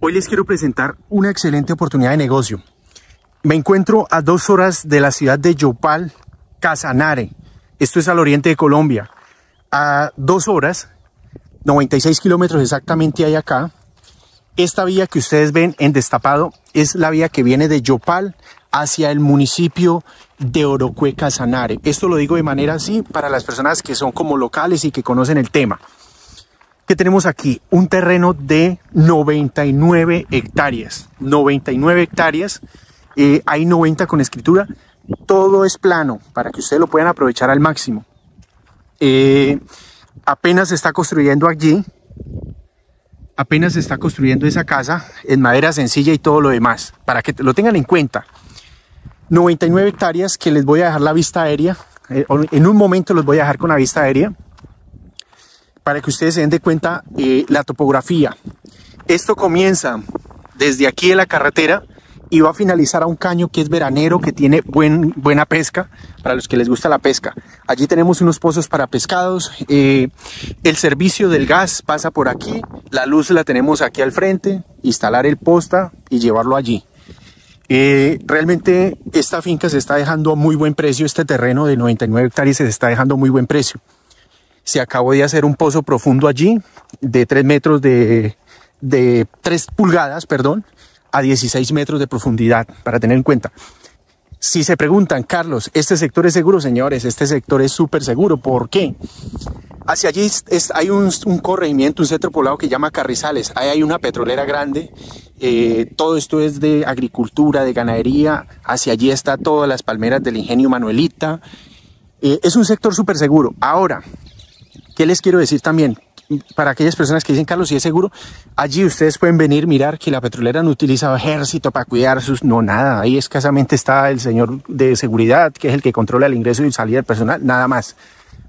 Hoy les quiero presentar una excelente oportunidad de negocio. Me encuentro a 2 horas de la ciudad de Yopal, Casanare. Esto es al oriente de Colombia. A 2 horas, 96 kilómetros exactamente hay acá. Esta vía que ustedes ven en destapado es la vía que viene de Yopal hacia el municipio de Orocué, Casanare. Esto lo digo de manera así para las personas que son como locales y que conocen el tema. ¿Qué tenemos aquí? Un terreno de 99 hectáreas. 99 hectáreas. Hay 90 con escritura. Todo es plano para que ustedes lo puedan aprovechar al máximo. Apenas se está construyendo allí. Apenas se está construyendo esa casa en madera sencilla y todo lo demás, para que lo tengan en cuenta. 99 hectáreas que les voy a dejar la vista aérea. En un momento los voy a dejar con la vista aérea para que ustedes se den de cuenta la topografía. Esto comienza desde aquí de la carretera y va a finalizar a un caño que es veranero, que tiene buena pesca, para los que les gusta la pesca. Allí tenemos unos pozos para pescados, el servicio del gas pasa por aquí, la luz la tenemos aquí al frente, instalar el posta y llevarlo allí. Realmente esta finca se está dejando a muy buen precio, este terreno de 99 hectáreas se está dejando a muy buen precio. Se acabó de hacer un pozo profundo allí, de 3 metros de 3 pulgadas, perdón, a 16 metros de profundidad, para tener en cuenta. Si se preguntan, Carlos, ¿este sector es seguro? Señores, este sector es súper seguro. ¿Por qué? Hacia allí hay un corregimiento, un centro poblado que se llama Carrizales. Ahí hay una petrolera grande. Todo esto es de agricultura, de ganadería. Hacia allí están todas las palmeras del Ingenio Manuelita. Es un sector súper seguro. Ahora, ¿qué les quiero decir también? Para aquellas personas que dicen, Carlos, si es seguro, allí ustedes pueden venir, mirar que la petrolera no utiliza ejército para cuidar sus... No, nada, ahí escasamente está el señor de seguridad, que es el que controla el ingreso y salida del personal, nada más.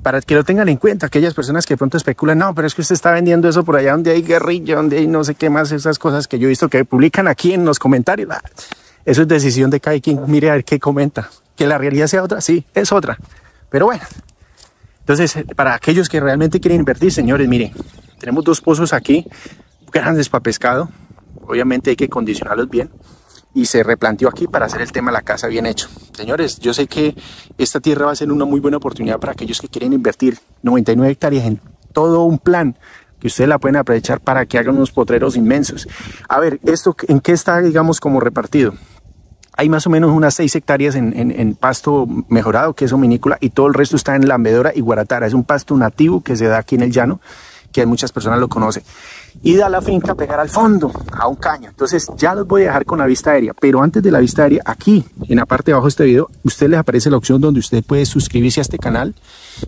Para que lo tengan en cuenta, aquellas personas que de pronto especulan, no, pero es que usted está vendiendo eso por allá donde hay guerrilla, donde hay no sé qué más, esas cosas que yo he visto que publican aquí en los comentarios. Eso es decisión de cada quien, mire a ver qué comenta. Que la realidad sea otra, sí, es otra, pero bueno. Entonces, para aquellos que realmente quieren invertir, señores, miren, tenemos 2 pozos aquí, grandes para pescado. Obviamente hay que condicionarlos bien. Y se replanteó aquí para hacer el tema de la casa bien hecho. Señores, yo sé que esta tierra va a ser una muy buena oportunidad para aquellos que quieren invertir. 99 hectáreas en todo un plan que ustedes la pueden aprovechar para que hagan unos potreros inmensos. A ver, ¿esto en qué está, digamos, como repartido? Hay más o menos unas 6 hectáreas en pasto mejorado, que es hominícola, y todo el resto está en Lambedora y Guaratara. Es un pasto nativo que se da aquí en el llano, que muchas personas lo conocen. Y da la finca a pegar al fondo, a un caño. Entonces ya los voy a dejar con la vista aérea. Pero antes de la vista aérea, aquí, en la parte de abajo de este video, usted les aparece la opción donde usted puede suscribirse a este canal,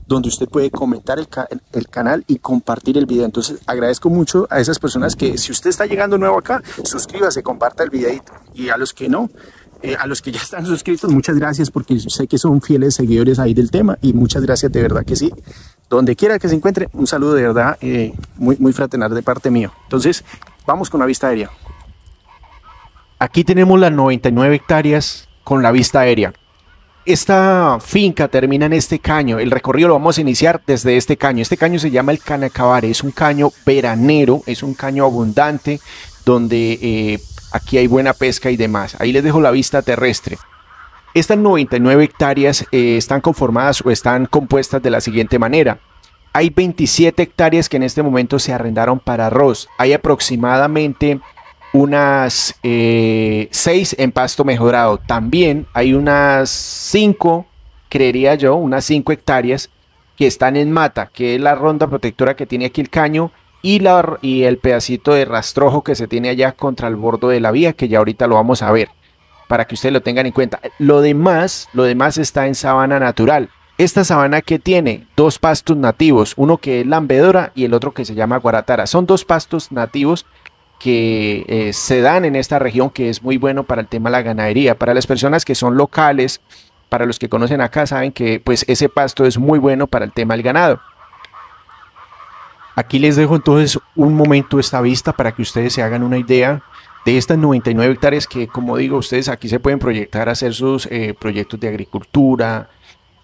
donde usted puede comentar el canal y compartir el video. Entonces agradezco mucho a esas personas que, si usted está llegando nuevo acá, suscríbase, comparta el videito. Y a los que no... a los que ya están suscritos, muchas gracias, porque sé que son fieles seguidores ahí del tema, y muchas gracias, de verdad que sí. Donde quiera que se encuentre, un saludo de verdad muy, muy fraternal de parte mío. Entonces, vamos con la vista aérea. Aquí tenemos las 99 hectáreas con la vista aérea. Esta finca termina en este caño. El recorrido lo vamos a iniciar desde este caño. Este caño se llama el Canacabare. Es un caño veranero, es un caño abundante, donde... aquí hay buena pesca y demás. Ahí les dejo la vista terrestre. Estas 99 hectáreas están conformadas o están compuestas de la siguiente manera. Hay 27 hectáreas que en este momento se arrendaron para arroz. Hay aproximadamente unas 6 en pasto mejorado. También hay unas 5, creería yo, unas 5 hectáreas que están en mata, que es la ronda protectora que tiene aquí el caño. Y el pedacito de rastrojo que se tiene allá contra el borde de la vía, que ya ahorita lo vamos a ver, para que ustedes lo tengan en cuenta. Lo demás está en sabana natural. Esta sabana que tiene 2 pastos nativos, uno que es Lambedora y el otro que se llama Guaratara. Son 2 pastos nativos que se dan en esta región, que es muy bueno para el tema de la ganadería. Para las personas que son locales, para los que conocen acá, saben que pues ese pasto es muy bueno para el tema del ganado. Aquí les dejo entonces un momento esta vista para que ustedes se hagan una idea de estas 99 hectáreas que, como digo, ustedes aquí se pueden proyectar a hacer sus proyectos de agricultura,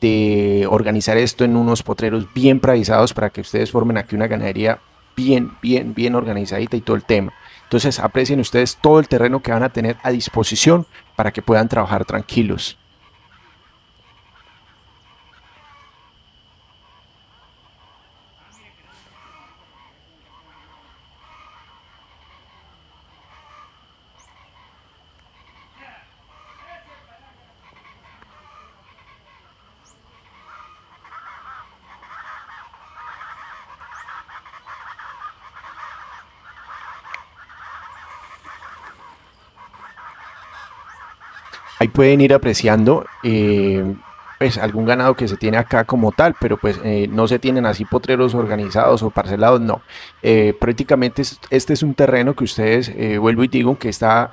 de organizar esto en unos potreros bien praizados para que ustedes formen aquí una ganadería bien organizadita y todo el tema. Entonces aprecien ustedes todo el terreno que van a tener a disposición para que puedan trabajar tranquilos. Ahí pueden ir apreciando pues algún ganado que se tiene acá como tal, pero pues no se tienen así potreros organizados o parcelados, no. Prácticamente este es un terreno que ustedes, vuelvo y digo, que está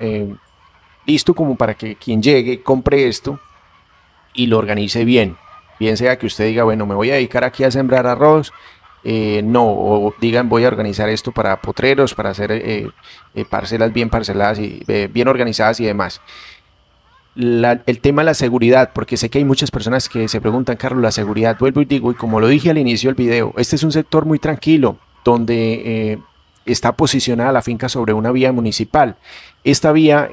listo como para que quien llegue, compre esto y lo organice bien. Bien sea que usted diga, bueno, me voy a dedicar aquí a sembrar arroz, no, o digan voy a organizar esto para potreros, para hacer parcelas bien parceladas y bien organizadas y demás. El tema de la seguridad, porque sé que hay muchas personas que se preguntan, Carlos, la seguridad, vuelvo y digo, y como lo dije al inicio del video, este es un sector muy tranquilo, donde está posicionada la finca sobre una vía municipal. Esta vía,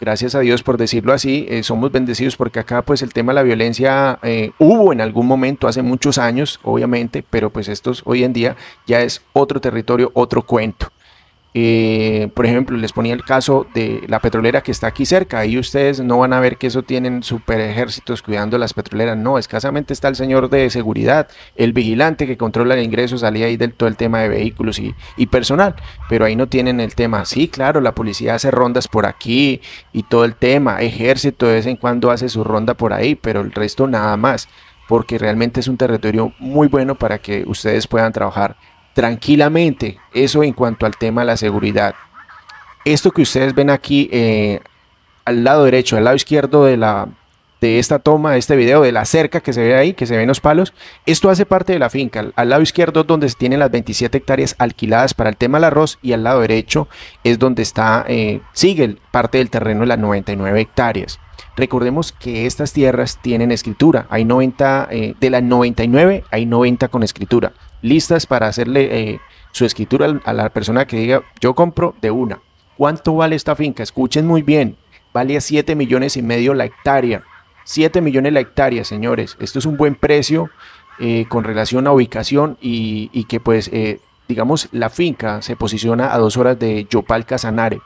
gracias a Dios por decirlo así, somos bendecidos porque acá pues el tema de la violencia hubo en algún momento, hace muchos años, obviamente, pero pues estos hoy en día ya es otro territorio, otro cuento. Por ejemplo, les ponía el caso de la petrolera que está aquí cerca. Ahí ustedes no van a ver que eso tienen super ejércitos cuidando las petroleras. No, escasamente está el señor de seguridad, el vigilante que controla el ingreso, salía ahí del todo el tema de vehículos y personal. Pero ahí no tienen el tema. Sí, claro, la policía hace rondas por aquí y todo el tema. Ejército de vez en cuando hace su ronda por ahí, pero el resto nada más. Porque realmente es un territorio muy bueno para que ustedes puedan trabajar tranquilamente. Eso en cuanto al tema de la seguridad. Esto que ustedes ven aquí al lado derecho, al lado izquierdo de esta toma, de este video, de la cerca que se ve ahí, que se ven los palos, esto hace parte de la finca. Al lado izquierdo es donde se tienen las 27 hectáreas alquiladas para el tema del arroz, y al lado derecho es donde está sigue parte del terreno de las 99 hectáreas. Recordemos que estas tierras tienen escritura, hay 90, de las 99 hay 90 con escritura, listas para hacerle su escritura a la persona que diga, yo compro de una. ¿Cuánto vale esta finca? Escuchen muy bien, vale a 7 millones y medio la hectárea, 7 millones la hectárea, señores. Esto es un buen precio con relación a ubicación y que pues, digamos, la finca se posiciona a 2 horas de Yopal, Casanare,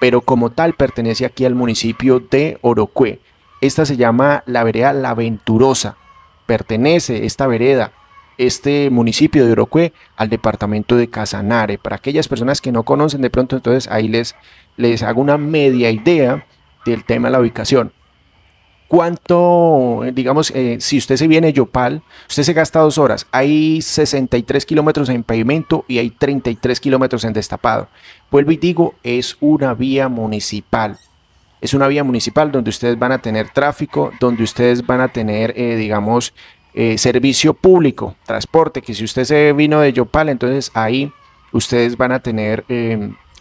pero como tal pertenece aquí al municipio de Orocué. Esta se llama la vereda La Venturosa, pertenece esta vereda, este municipio de Orocué, al departamento de Casanare. Para aquellas personas que no conocen de pronto, entonces ahí les hago una media idea del tema de la ubicación. ¿Cuánto, digamos, si usted se viene a Yopal, usted se gasta 2 horas, hay 63 kilómetros en pavimento y hay 33 kilómetros en destapado? Vuelvo y digo, es una vía municipal. Es una vía municipal donde ustedes van a tener tráfico, donde ustedes van a tener, digamos, servicio público, transporte, que si usted se vino de Yopal, entonces ahí ustedes van a tener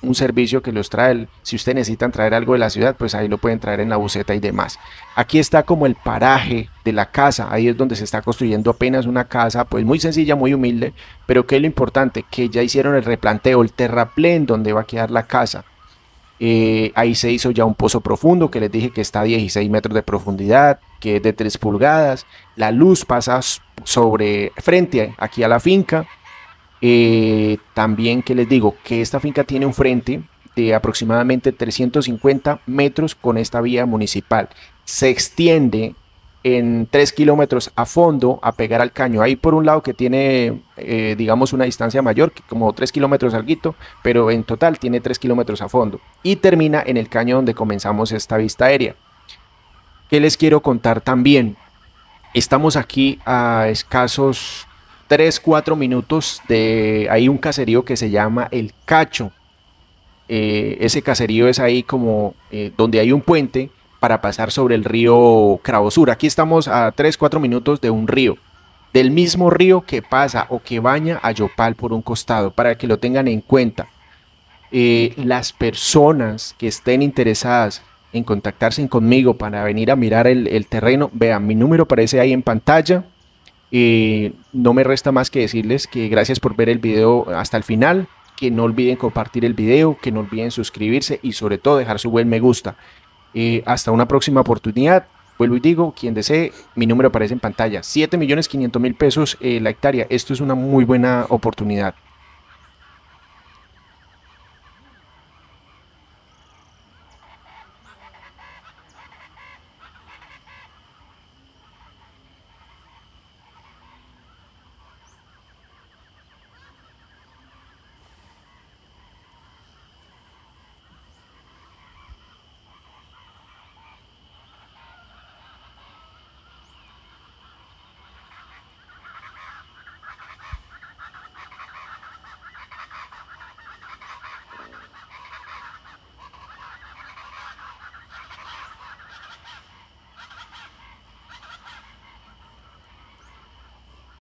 un servicio que los trae. Si ustedes necesitan traer algo de la ciudad, pues ahí lo pueden traer en la buseta y demás. Aquí está como el paraje de la casa, ahí es donde se está construyendo apenas una casa, pues muy sencilla, muy humilde, pero que es lo importante, que ya hicieron el replanteo, el terraplén donde va a quedar la casa. Ahí se hizo ya un pozo profundo que les dije que está a 16 metros de profundidad, que es de 3 pulgadas, la luz pasa frente aquí a la finca. También que les digo que esta finca tiene un frente de aproximadamente 350 metros con esta vía municipal, se extiende en 3 kilómetros a fondo a pegar al caño. Ahí por un lado que tiene, digamos, una distancia mayor, como 3 kilómetros alguito, pero en total tiene 3 kilómetros a fondo y termina en el caño donde comenzamos esta vista aérea. ¿Qué les quiero contar también? Estamos aquí a escasos 3-4 minutos de ahí un caserío que se llama El Cacho. Ese caserío es ahí como donde hay un puente para pasar sobre el río Cravosur. Aquí estamos a 3-4 minutos de un río, del mismo río que pasa o que baña a Yopal por un costado, para que lo tengan en cuenta. Las personas que estén interesadas en contactarse conmigo para venir a mirar el terreno, vean, mi número aparece ahí en pantalla. No me resta más que decirles que gracias por ver el video hasta el final. que no olviden compartir el video, que no olviden suscribirse y sobre todo dejar su buen me gusta. Hasta una próxima oportunidad. Vuelvo y digo, quien desee, mi número aparece en pantalla. 7.500.000 pesos la hectárea. Esto es una muy buena oportunidad.